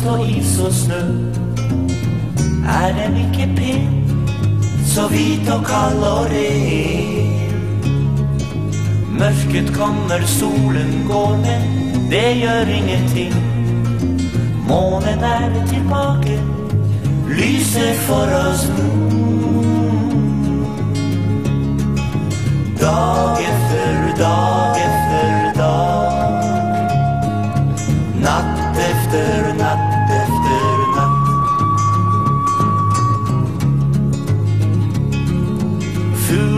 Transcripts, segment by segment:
blomst og is og snø. Er den ikke pen, så hvit og kald og ren? Mørket kommer, solen går ned, det gjør ingenting. Månen er tilbake, lyser for oss nå. Dag etter dag etter dag, natt efter natt efter natt.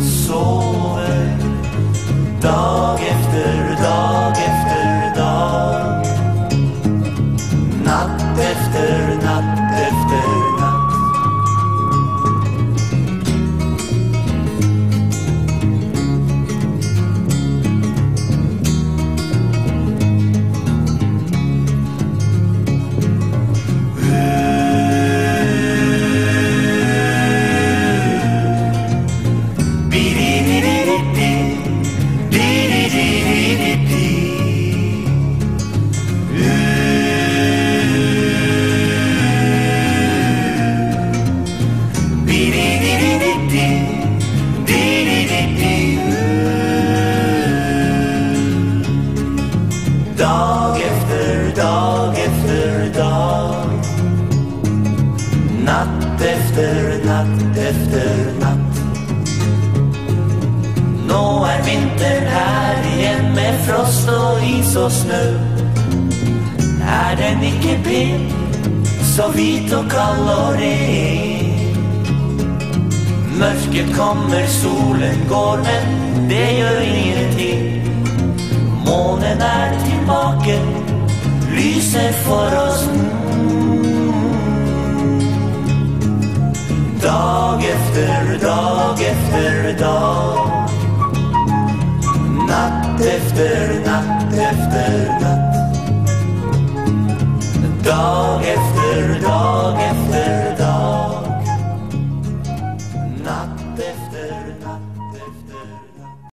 sover. Dag efter dag efter dag, natt efter natt efter natt. Er den ikke pen, så hvit og kald og ren? Mørket kommer, solen går, men det gjør ingenting. Månen er tilbake, lyser for oss nå. Dag efter dag efter dag, natt efter natt.